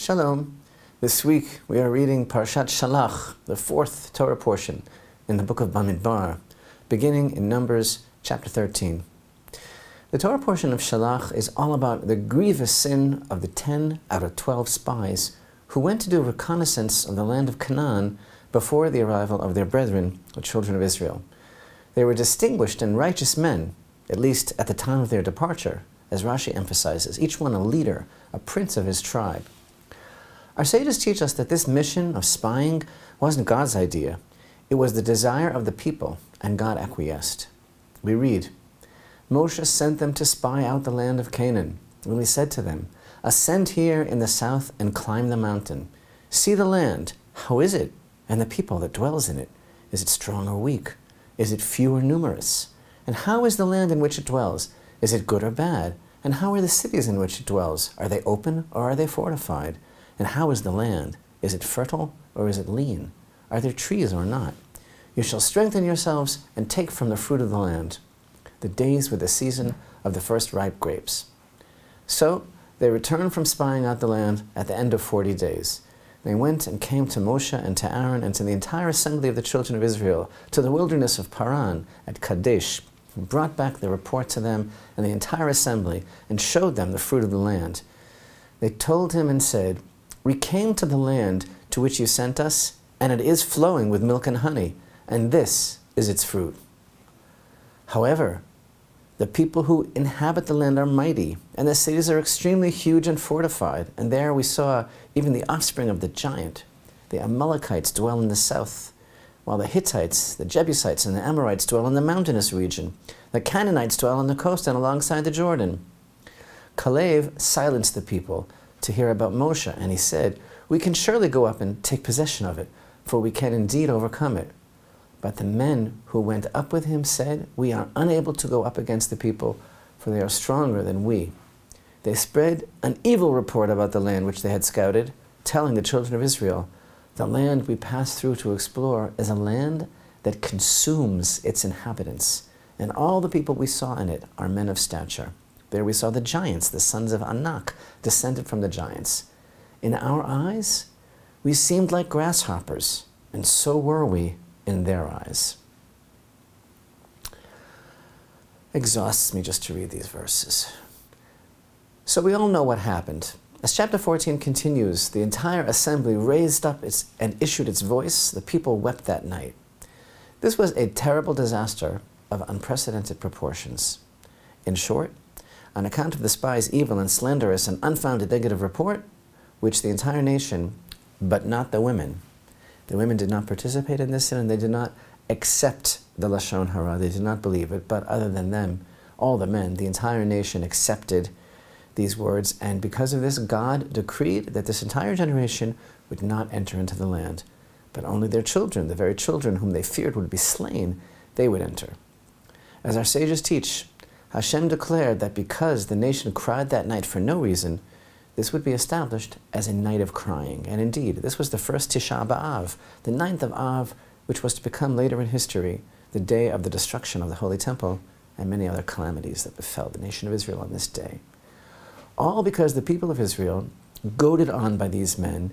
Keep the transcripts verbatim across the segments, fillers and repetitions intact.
Shalom. This week we are reading Parashat Shelach, the fourth Torah portion in the book of Bamidbar, beginning in Numbers chapter thirteen. The Torah portion of Shelach is all about the grievous sin of the ten out of twelve spies who went to do reconnaissance of the land of Canaan before the arrival of their brethren, the children of Israel. They were distinguished and righteous men, at least at the time of their departure, as Rashi emphasizes, each one a leader, a prince of his tribe. Our sages teach us that this mission of spying wasn't God's idea. It was the desire of the people, and God acquiesced. We read, Moshe sent them to spy out the land of Canaan, when he said to them, Ascend here in the south and climb the mountain. See the land, how is it, and the people that dwells in it? Is it strong or weak? Is it few or numerous? And how is the land in which it dwells? Is it good or bad? And how are the cities in which it dwells? Are they open or are they fortified? And how is the land? Is it fertile or is it lean? Are there trees or not? You shall strengthen yourselves and take from the fruit of the land, the days with the season of the first ripe grapes. So they returned from spying out the land at the end of forty days. They went and came to Moshe and to Aaron and to the entire assembly of the children of Israel, to the wilderness of Paran at Kadesh, and brought back the report to them and the entire assembly, and showed them the fruit of the land. They told him and said, We came to the land to which you sent us, and it is flowing with milk and honey, and this is its fruit. However, the people who inhabit the land are mighty, and the cities are extremely huge and fortified, and there we saw even the offspring of the giant. The Amalekites dwell in the south, while the Hittites, the Jebusites, and the Amorites dwell in the mountainous region. The Canaanites dwell on the coast and alongside the Jordan. Kalev silenced the people to hear about Moshe, and he said, We can surely go up and take possession of it, for we can indeed overcome it. But the men who went up with him said, We are unable to go up against the people, for they are stronger than we. They spread an evil report about the land which they had scouted, telling the children of Israel, The land we passed through to explore is a land that consumes its inhabitants, and all the people we saw in it are men of stature. There we saw the giants, the sons of Anak, descended from the giants. In our eyes, we seemed like grasshoppers, and so were we in their eyes. Exhausts me just to read these verses. So we all know what happened. As chapter fourteen continues, the entire assembly raised up its, and issued its voice. The people wept that night. This was a terrible disaster of unprecedented proportions. In short, on account of the spies' evil and slanderous and unfounded negative report, which the entire nation, but not the women. The women did not participate in this sin, and they did not accept the lashon hara. They did not believe it, but other than them, all the men, the entire nation accepted these words, and because of this, God decreed that this entire generation would not enter into the land, but only their children, the very children whom they feared would be slain, they would enter. As our sages teach, Hashem declared that because the nation cried that night for no reason, this would be established as a night of crying. And indeed, this was the first Tisha B'Av, the ninth of Av, which was to become later in history the day of the destruction of the Holy Temple and many other calamities that befell the nation of Israel on this day. All because the people of Israel, goaded on by these men,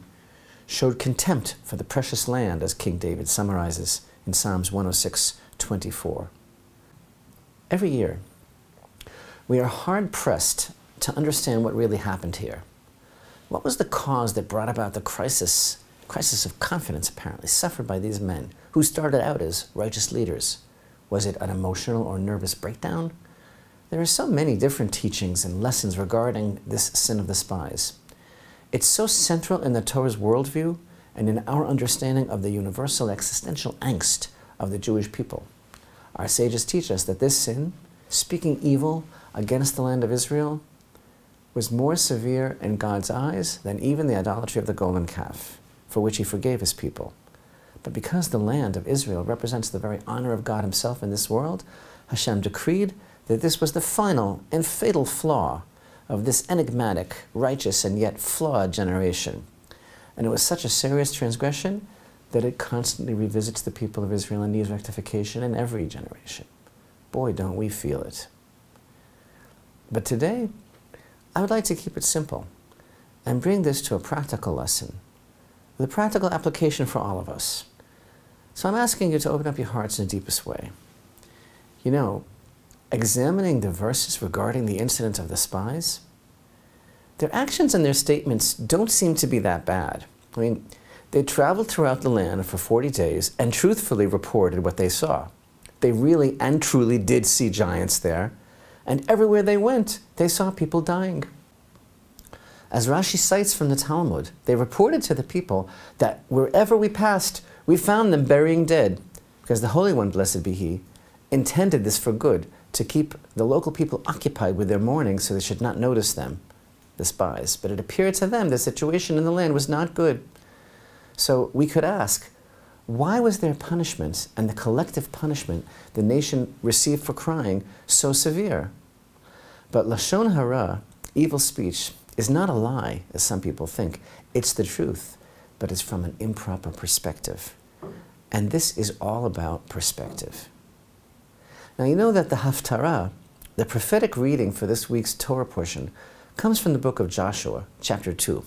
showed contempt for the precious land, as King David summarizes in Psalms one oh six, twenty-four. Every year, we are hard-pressed to understand what really happened here. What was the cause that brought about the crisis, crisis of confidence, apparently, suffered by these men, who started out as righteous leaders? Was it an emotional or nervous breakdown? There are so many different teachings and lessons regarding this sin of the spies. It's so central in the Torah's worldview and in our understanding of the universal existential angst of the Jewish people. Our sages teach us that this sin, speaking evil against the land of Israel, was more severe in God's eyes than even the idolatry of the golden calf, for which he forgave his people. But because the land of Israel represents the very honor of God himself in this world, Hashem decreed that this was the final and fatal flaw of this enigmatic, righteous, and yet flawed generation. And it was such a serious transgression that it constantly revisits the people of Israel and needs rectification in every generation. Boy, don't we feel it. But today, I would like to keep it simple and bring this to a practical lesson, the practical application for all of us. So I'm asking you to open up your hearts in the deepest way. You know, examining the verses regarding the incident of the spies, their actions and their statements don't seem to be that bad. I mean, they traveled throughout the land for forty days and truthfully reported what they saw. They really and truly did see giants there, and everywhere they went, they saw people dying. As Rashi cites from the Talmud, they reported to the people that wherever we passed, we found them burying dead, because the Holy One, blessed be He, intended this for good, to keep the local people occupied with their mourning so they should not notice them, the spies. But it appeared to them the situation in the land was not good. So we could ask, why was their punishment and the collective punishment the nation received for crying so severe? But lashon hara, evil speech, is not a lie, as some people think. It's the truth, but it's from an improper perspective. And this is all about perspective. Now you know that the Haftarah, the prophetic reading for this week's Torah portion, comes from the book of Joshua, chapter two.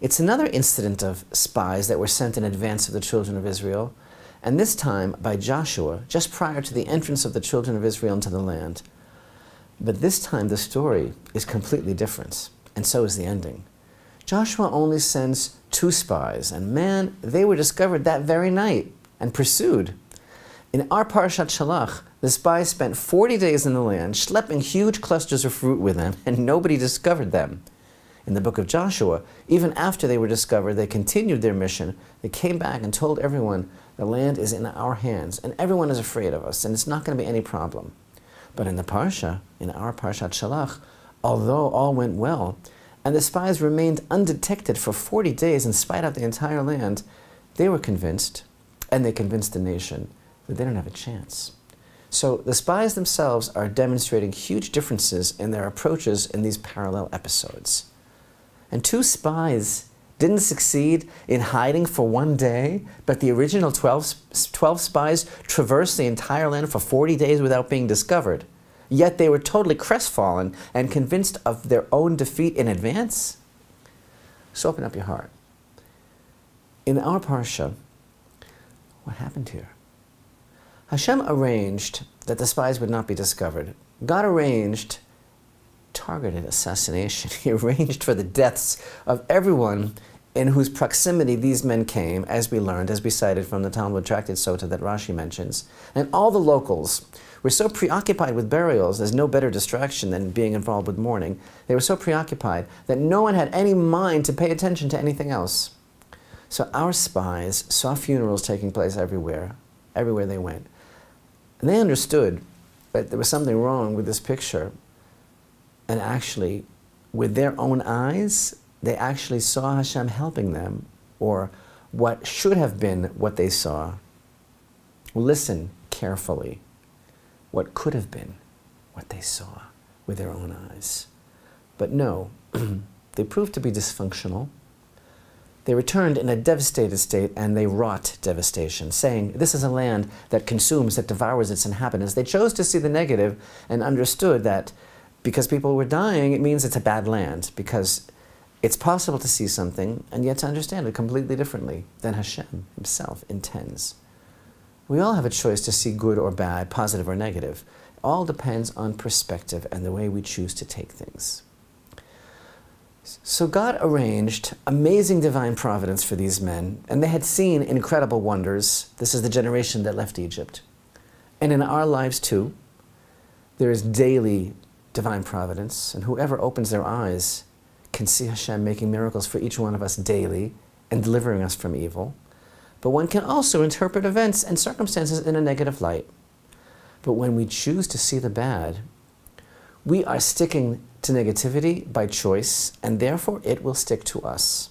It's another incident of spies that were sent in advance of the children of Israel, and this time by Joshua, just prior to the entrance of the children of Israel into the land. But this time the story is completely different, and so is the ending. Joshua only sends two spies, and man, they were discovered that very night and pursued. In our Parashat Shelach, the spies spent forty days in the land, schlepping huge clusters of fruit with them, and nobody discovered them. In the book of Joshua, even after they were discovered, they continued their mission. They came back and told everyone, the land is in our hands, and everyone is afraid of us, and it's not going to be any problem. But in the Parsha, in our Parashat Shelach, although all went well, and the spies remained undetected for forty days and spied out the entire land, they were convinced, and they convinced the nation, but they don't have a chance. So the spies themselves are demonstrating huge differences in their approaches in these parallel episodes. And two spies didn't succeed in hiding for one day, but the original twelve, twelve spies traversed the entire land for forty days without being discovered. Yet they were totally crestfallen and convinced of their own defeat in advance. So open up your heart. In our Parsha, what happened here? Hashem arranged that the spies would not be discovered. God arranged targeted assassination. He arranged for the deaths of everyone in whose proximity these men came, as we learned, as we cited from the Talmud tractate Sotah that Rashi mentions. And all the locals were so preoccupied with burials, there's no better distraction than being involved with mourning. They were so preoccupied that no one had any mind to pay attention to anything else. So our spies saw funerals taking place everywhere, everywhere they went. And they understood that there was something wrong with this picture, and actually, with their own eyes, they actually saw Hashem helping them, or what should have been what they saw. Listen carefully. What could have been what they saw with their own eyes. But no, they proved to be dysfunctional. They returned in a devastated state, and they wrought devastation, saying, this is a land that consumes, that devours its inhabitants. They chose to see the negative and understood that because people were dying, it means it's a bad land, because it's possible to see something and yet to understand it completely differently than Hashem himself intends. We all have a choice to see good or bad, positive or negative. It all depends on perspective and the way we choose to take things. So God arranged amazing divine providence for these men, and they had seen incredible wonders. This is the generation that left Egypt. And in our lives too, there is daily divine providence, and whoever opens their eyes can see Hashem making miracles for each one of us daily and delivering us from evil. But one can also interpret events and circumstances in a negative light. But when we choose to see the bad, we are sticking to negativity by choice, and therefore it will stick to us.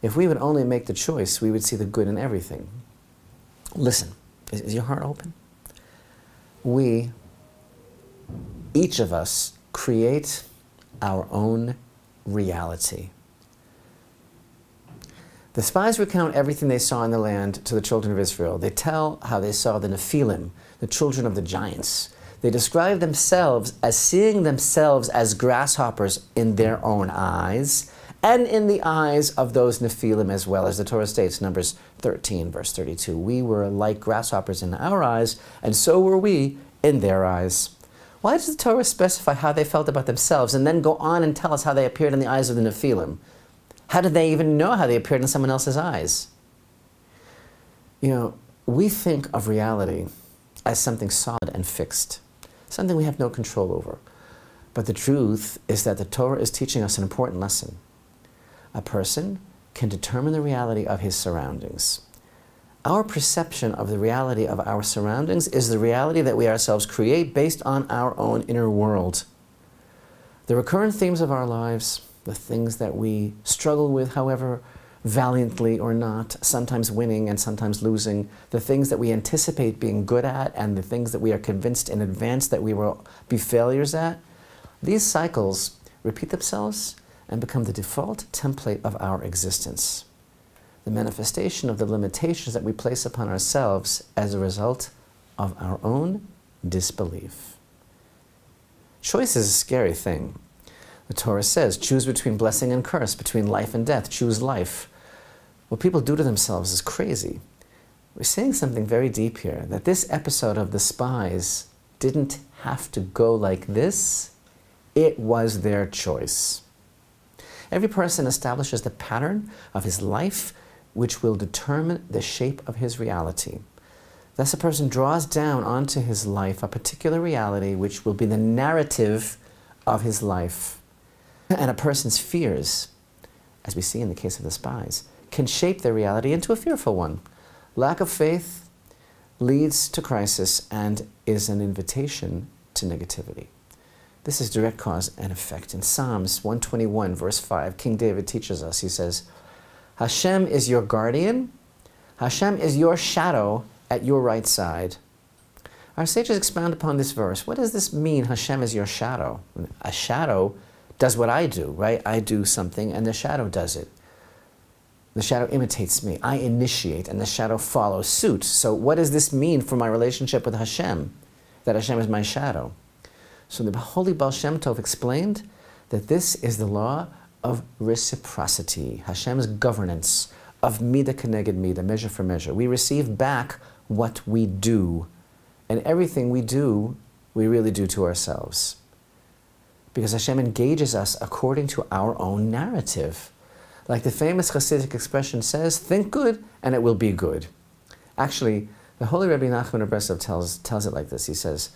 If we would only make the choice, we would see the good in everything. Listen, is, is your heart open? We, each of us, create our own reality. The spies recount everything they saw in the land to the children of Israel. They tell how they saw the Nephilim, the children of the giants. They describe themselves as seeing themselves as grasshoppers in their own eyes, and in the eyes of those Nephilim as well. As the Torah states, Numbers thirteen, verse thirty-two, we were like grasshoppers in our eyes, and so were we in their eyes. Why does the Torah specify how they felt about themselves and then go on and tell us how they appeared in the eyes of the Nephilim? How did they even know how they appeared in someone else's eyes? You know, we think of reality as something solid and fixed, something we have no control over. But the truth is that the Torah is teaching us an important lesson. A person can determine the reality of his surroundings. Our perception of the reality of our surroundings is the reality that we ourselves create based on our own inner world. The recurrent themes of our lives, the things that we struggle with, however valiantly or not, sometimes winning and sometimes losing, the things that we anticipate being good at and the things that we are convinced in advance that we will be failures at, these cycles repeat themselves and become the default template of our existence. The manifestation of the limitations that we place upon ourselves as a result of our own disbelief. Choice is a scary thing. The Torah says, choose between blessing and curse, between life and death, choose life. What people do to themselves is crazy. We're saying something very deep here, that this episode of the spies didn't have to go like this. It was their choice. Every person establishes the pattern of his life, which will determine the shape of his reality. Thus, a person draws down onto his life a particular reality, which will be the narrative of his life. And a person's fears, as we see in the case of the spies, can shape their reality into a fearful one. Lack of faith leads to crisis and is an invitation to negativity. This is direct cause and effect. In Psalms one twenty-one, verse five, King David teaches us, he says, Hashem is your guardian, Hashem is your shadow at your right side. Our sages expound upon this verse. What does this mean, Hashem is your shadow? A shadow does what I do, right? I do something and the shadow does it. The shadow imitates me. I initiate and the shadow follows suit. So what does this mean for my relationship with Hashem, that Hashem is my shadow? So the holy Baal Shem Tov explained that this is the law of reciprocity, Hashem's governance of mida keneged mida, measure for measure. We receive back what we do, and everything we do, we really do to ourselves. Because Hashem engages us according to our own narrative. Like the famous Hasidic expression says, think good and it will be good. Actually, the holy Rebbe Nachman of Breslov tells, tells it like this. He says,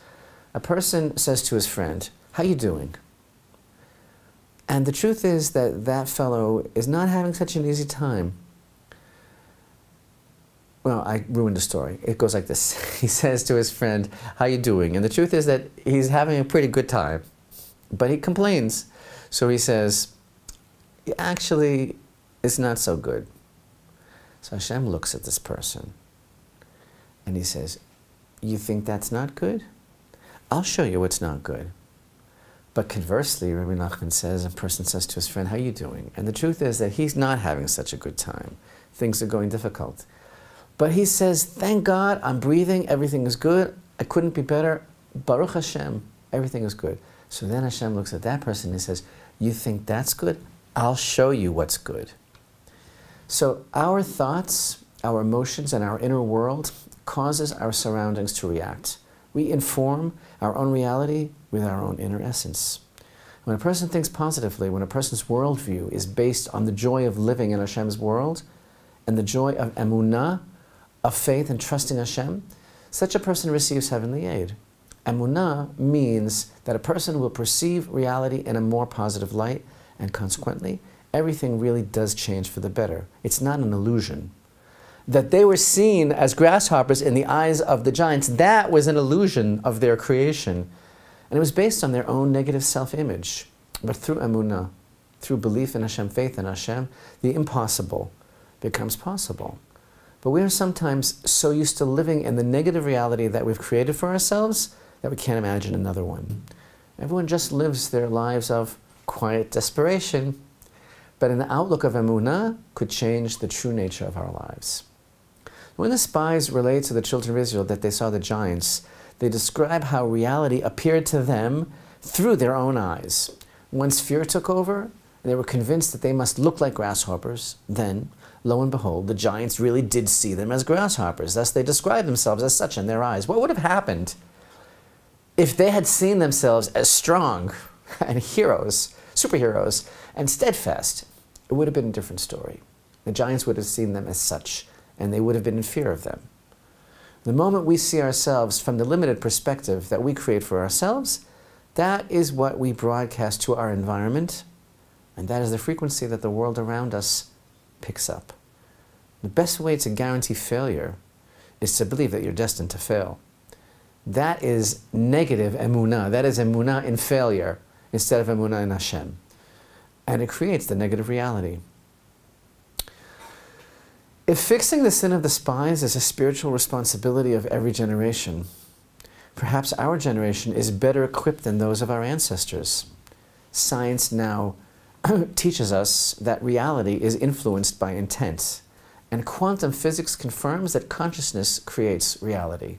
a person says to his friend, how you doing? And the truth is that that fellow is not having such an easy time. Well, I ruined the story. It goes like this. He says to his friend, how you doing? And the truth is that he's having a pretty good time. But he complains. So he says, actually, it's not so good. So Hashem looks at this person and he says, you think that's not good? I'll show you what's not good. But conversely, Rebbe Nachman says, a person says to his friend, how are you doing? And the truth is that he's not having such a good time. Things are going difficult. But he says, thank God, I'm breathing, everything is good, I couldn't be better, Baruch Hashem, everything is good. So then Hashem looks at that person and says, you think that's good? I'll show you what's good. So our thoughts, our emotions, and our inner world causes our surroundings to react. We inform our own reality with our own inner essence. When a person thinks positively, when a person's worldview is based on the joy of living in Hashem's world and the joy of emunah, of faith and trusting Hashem, such a person receives heavenly aid. Emunah means that a person will perceive reality in a more positive light, and consequently, everything really does change for the better. It's not an illusion. That they were seen as grasshoppers in the eyes of the giants, that was an illusion of their creation. And it was based on their own negative self-image. But through emunah, through belief in Hashem, faith in Hashem, the impossible becomes possible. But we are sometimes so used to living in the negative reality that we've created for ourselves that we can't imagine another one. Everyone just lives their lives of quiet desperation, but an outlook of emunah could change the true nature of our lives. When the spies relate to the children of Israel that they saw the giants, they describe how reality appeared to them through their own eyes. Once fear took over, They were convinced that they must look like grasshoppers. Then, lo and behold, the giants really did see them as grasshoppers. Thus they described themselves as such in their eyes. What would have happened if they had seen themselves as strong and heroes, superheroes, and steadfast? It would have been a different story. The giants would have seen them as such, and they would have been in fear of them. The moment we see ourselves from the limited perspective that we create for ourselves, that is what we broadcast to our environment, and that is the frequency that the world around us picks up. The best way to guarantee failure is to believe that you're destined to fail. That is negative emunah. That is emunah in failure instead of emunah in Hashem. And it creates the negative reality. If fixing the sin of the spies is a spiritual responsibility of every generation, perhaps our generation is better equipped than those of our ancestors. Science now teaches us that reality is influenced by intent, and quantum physics confirms that consciousness creates reality.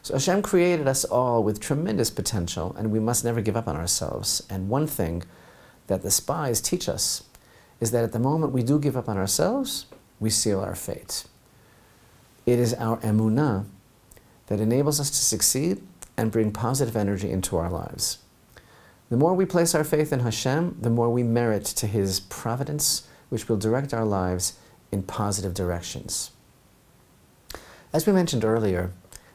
So Hashem created us all with tremendous potential, and we must never give up on ourselves. And one thing that the spies teach us is that at the moment we do give up on ourselves, we seal our fate. It is our emunah that enables us to succeed and bring positive energy into our lives. The more we place our faith in Hashem, the more we merit to His providence, which will direct our lives in positive directions. As we mentioned earlier,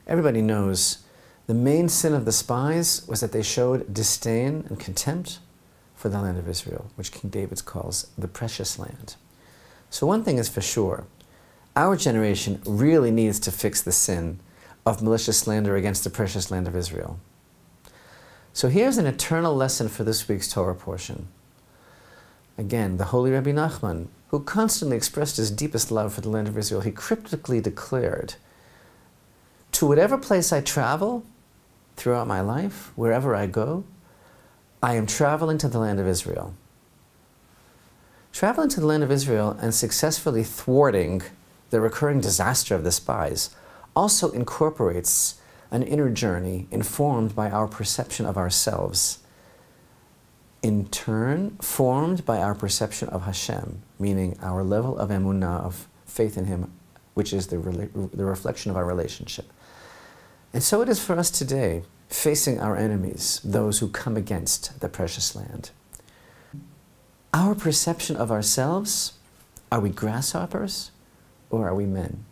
everybody knows the main sin of the spies was that they showed disdain and contempt for the land of Israel, which King David calls the precious land. So one thing is for sure, our generation really needs to fix the sin of malicious slander against the precious land of Israel. So here's an eternal lesson for this week's Torah portion. Again, the holy Rebbe Nachman, who constantly expressed his deepest love for the land of Israel, he cryptically declared, "To whatever place I travel throughout my life, wherever I go, I am traveling to the land of Israel." Traveling to the land of Israel and successfully thwarting the recurring disaster of the spies also incorporates an inner journey informed by our perception of ourselves, in turn formed by our perception of Hashem, meaning our level of emunah, of faith in Him, which is the, the reflection of our relationship. And so it is for us today, facing our enemies, those who come against the precious land. Our perception of ourselves, are we grasshoppers or are we men,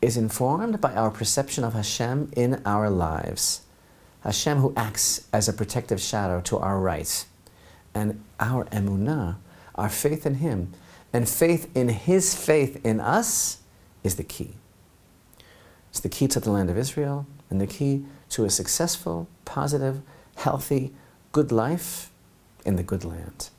is informed by our perception of Hashem in our lives. Hashem, who acts as a protective shadow to our right. And our emunah, our faith in Him, and faith in His faith in us is the key. It's the key to the land of Israel, and the key to a successful, positive, healthy, good life in the good land.